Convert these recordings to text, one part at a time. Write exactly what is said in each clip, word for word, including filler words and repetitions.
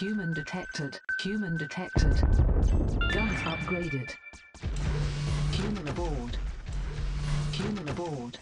Human detected. Human detected. Guns upgraded. Human aboard. Human aboard.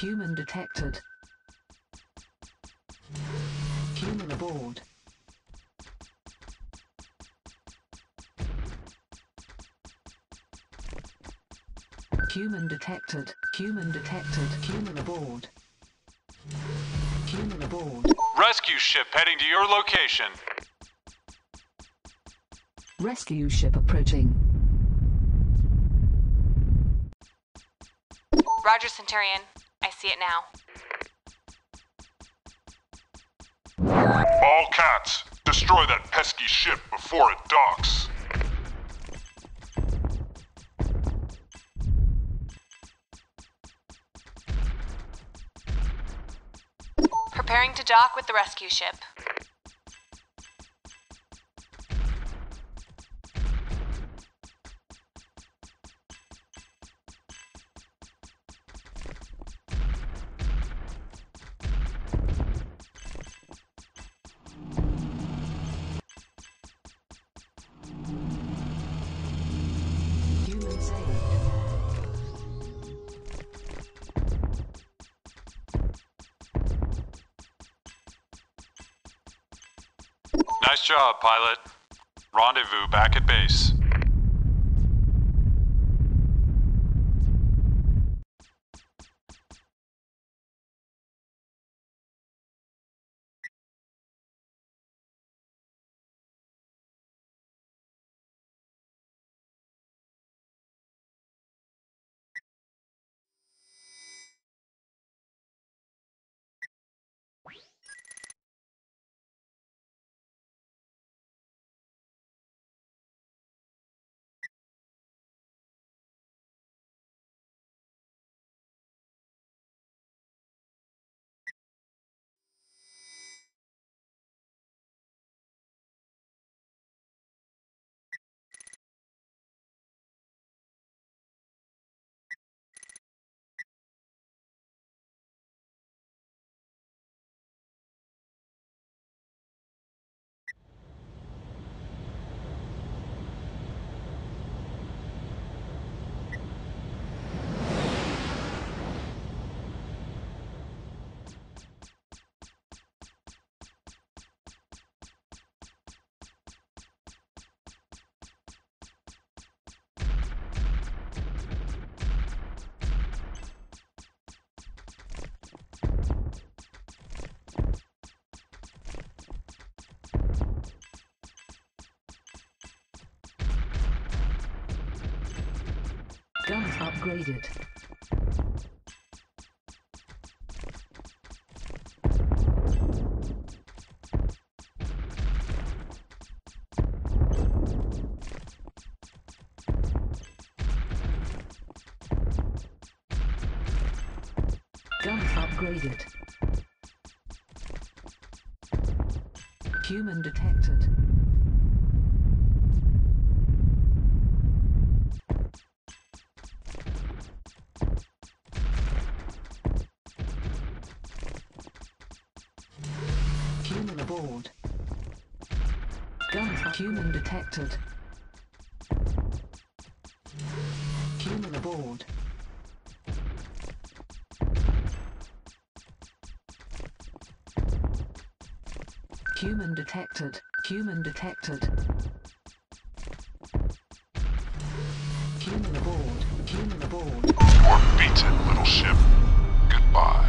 Human detected. Human aboard. Human detected. Human detected. Human aboard. Human aboard. Rescue ship heading to your location. Rescue ship approaching. Roger Centurion. I see it now. All cats, destroy that pesky ship before it docks. Preparing to dock with the rescue ship. Nice job, pilot. Rendezvous back at base. Guns upgraded. Guns upgraded. Human detected. Board. Guns human detected. Human aboard. Human detected. Human detected. Human aboard. Human aboard. Or beat it, little ship. Goodbye.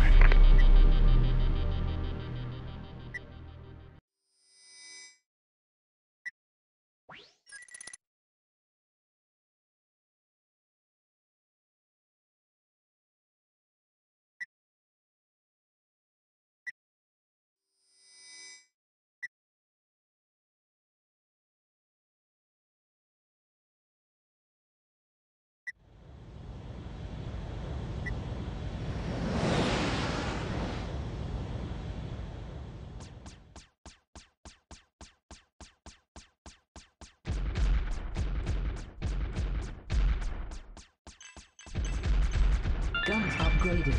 Guns upgraded.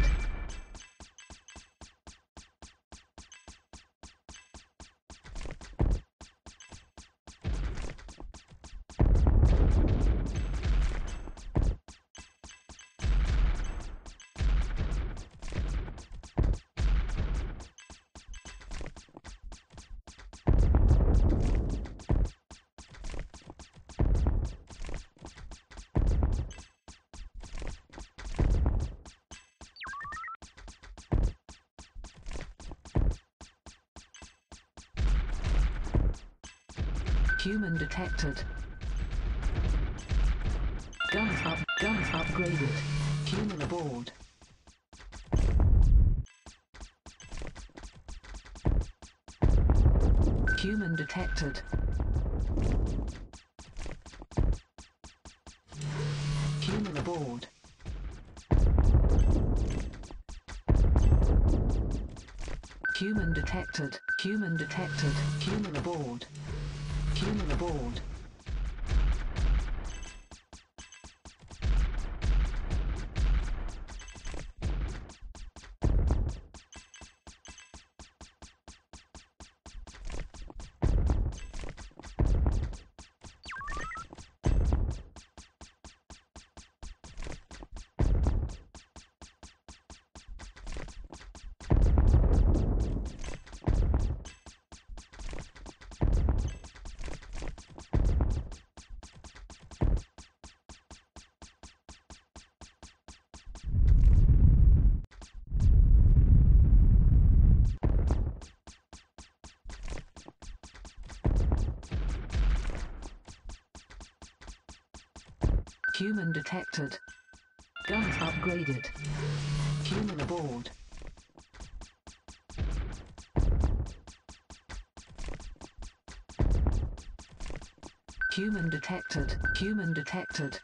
Human detected. Guns up, guns upgraded. Human aboard. Human detected. Human aboard. Human detected. Human detected. Human aboard. Human aboard. Human detected. Guns upgraded. Human aboard. Human detected. Human detected.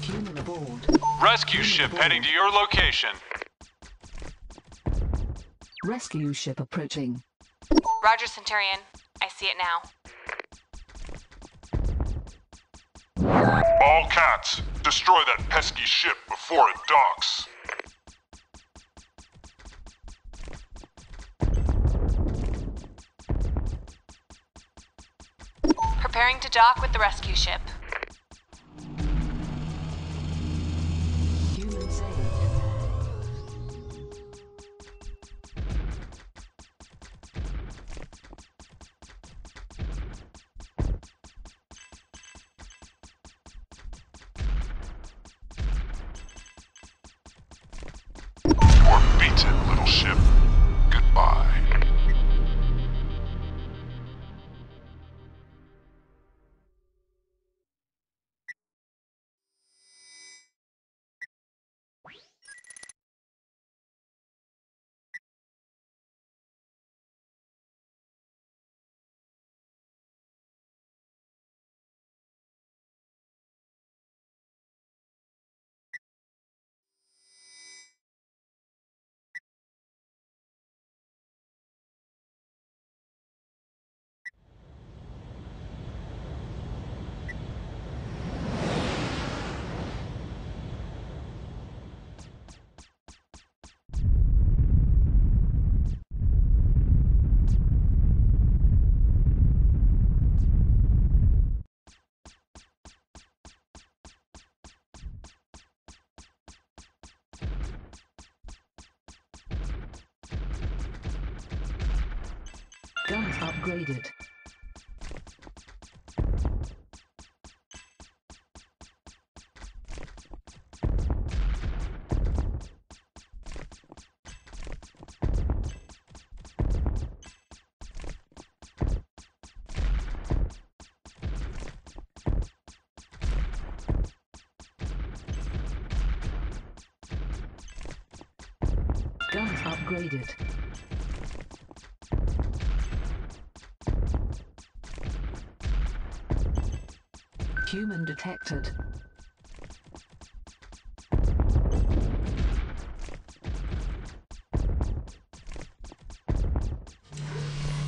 Human aboard. Rescue ship heading to your location. Rescue ship approaching. Roger Centurion. I see it now. All cats, destroy that pesky ship before it docks. Preparing to dock with the rescue ship. Human saved. Guns upgraded. Guns upgraded. Human detected.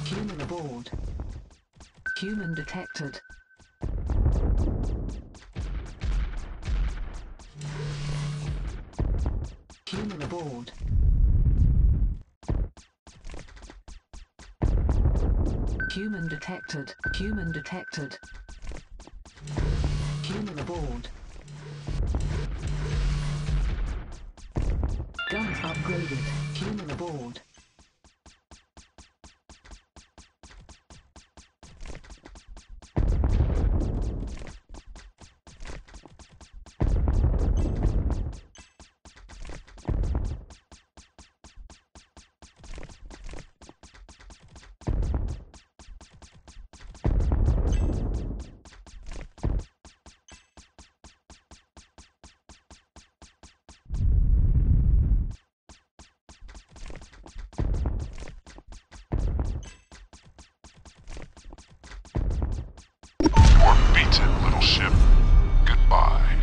Human aboard. Human detected. human aboard. Human detected. Human detected. Human aboard. Guns upgraded. Human aboard. Little ship, goodbye.